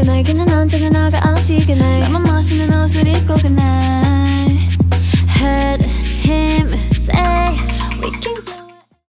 그날 그는 언제나 너가 없이 그날 나만 멋있는 옷을 입고 그날